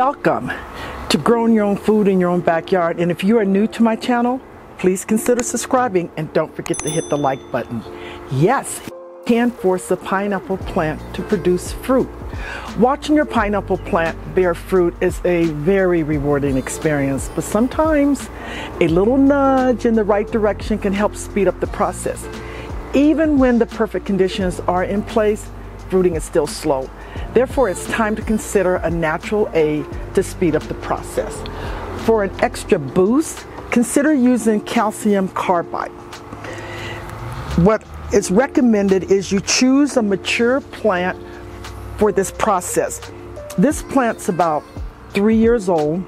Welcome to Growing Your Own Food in Your Own Backyard. And if you are new to my channel, please consider subscribing and don't forget to hit the like button. Yes, you can force a pineapple plant to produce fruit. Watching your pineapple plant bear fruit is a very rewarding experience, but sometimes a little nudge in the right direction can help speed up the process. Even when the perfect conditions are in place, fruiting is still slow. Therefore, it's time to consider a natural aid to speed up the process. For an extra boost, consider using calcium carbide. What is recommended is you choose a mature plant for this process. This plant's about 3 years old,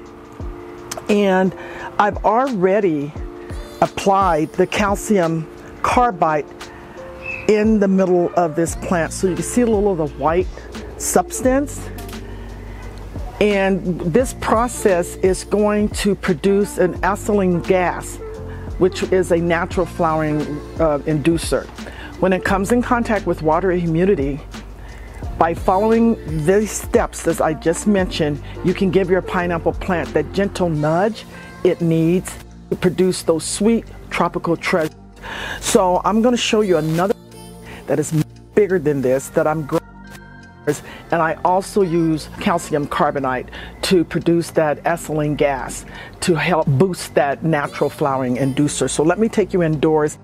and I've already applied the calcium carbide in the middle of this plant, so you can see a little of the white substance, and this process is going to produce an acetylene gas, which is a natural flowering inducer. When it comes in contact with water and humidity, by following these steps as I just mentioned, you can give your pineapple plant that gentle nudge it needs to produce those sweet tropical treasures. So I'm going to show you another that is bigger than this that I'm growing, and I also use calcium carbonate to produce that acetylene gas to help boost that natural flowering inducer. So let me take you indoors.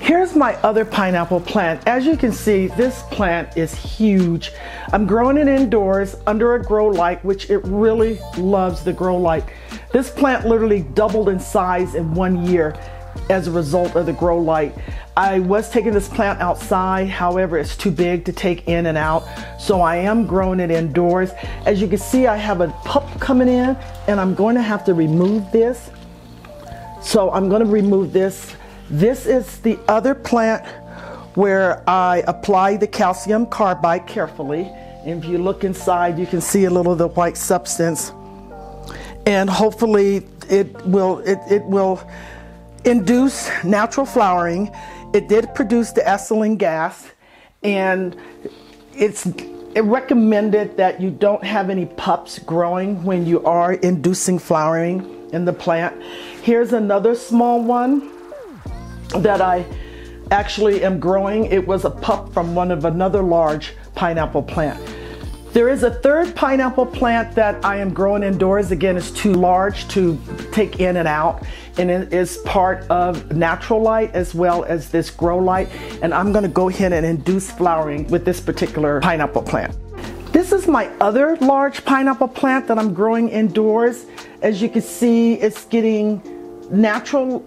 Here's my other pineapple plant. As you can see, this plant is huge. I'm growing it indoors under a grow light, which it really loves the grow light. This plant literally doubled in size in 1 year as a result of the grow light. I was taking this plant outside, however, it's too big to take in and out, so I am growing it indoors. As you can see, I have a pup coming in, and I'm going to have to remove this. So I'm going to remove this. This is the other plant where I apply the calcium carbide carefully. And if you look inside, you can see a little of the white substance, and hopefully it will induce natural flowering. It did produce the acetylene gas, and it's recommended that you don't have any pups growing when you are inducing flowering in the plant. Here's another small one that I actually am growing. It was a pup from one of another large pineapple plant. There is a third pineapple plant that I am growing indoors. Again, it's too large to take in and out, and it is part of natural light as well as this grow light. And I'm gonna go ahead and induce flowering with this particular pineapple plant. This is my other large pineapple plant that I'm growing indoors. As you can see, it's getting natural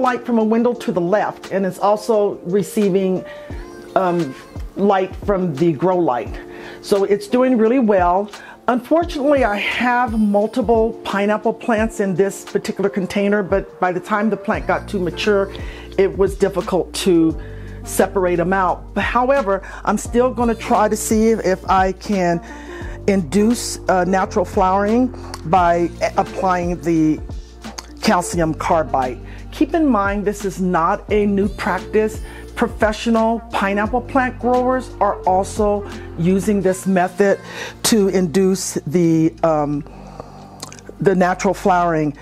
light from a window to the left, and it's also receiving light from the grow light. So it's doing really well. Unfortunately, I have multiple pineapple plants in this particular container, but by the time the plant got too mature, it was difficult to separate them out. However, I'm still going to try to see if I can induce natural flowering by applying the calcium carbide. Keep in mind, this is not a new practice. Professional pineapple plant growers are also using this method to induce the natural flowering.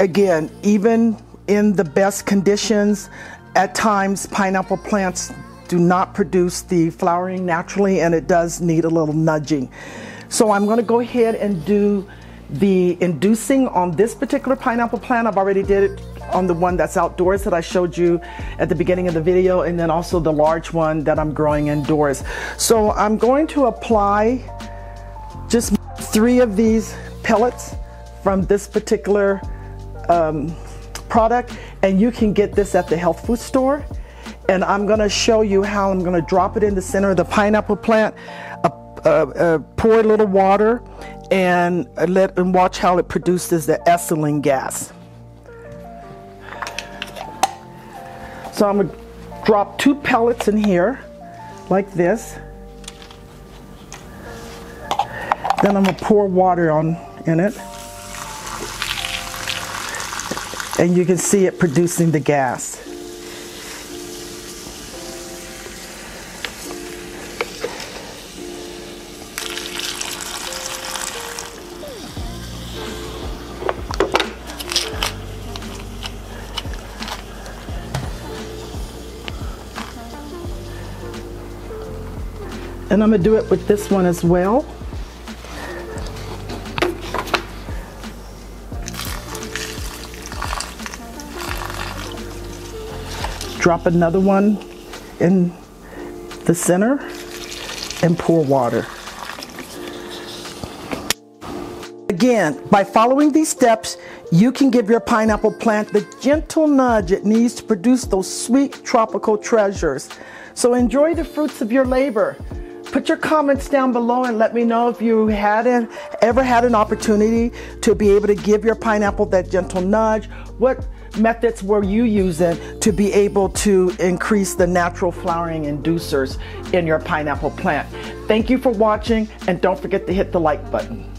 Again, even in the best conditions, at times pineapple plants do not produce the flowering naturally, and it does need a little nudging. So I'm going to go ahead and do the inducing on this particular pineapple plant. I've already did it on the one that's outdoors that I showed you at the beginning of the video, and then also the large one that I'm growing indoors. So I'm going to apply just 3 of these pellets from this particular product, and you can get this at the health food store. And I'm going to show you how I'm going to drop it in the center of the pineapple plant, pour a little water, and watch how it produces the acetylene gas. So I'm going to drop 2 pellets in here, like this. Then I'm going to pour water in it. And you can see it producing the gas. And I'm gonna do it with this one as well. Drop another one in the center and pour water. Again, by following these steps, you can give your pineapple plant the gentle nudge it needs to produce those sweet tropical treasures. So enjoy the fruits of your labor. Put your comments down below and let me know if you ever had an opportunity to be able to give your pineapple that gentle nudge. What methods were you using to be able to increase the natural flowering inducers in your pineapple plant? Thank you for watching, and don't forget to hit the like button.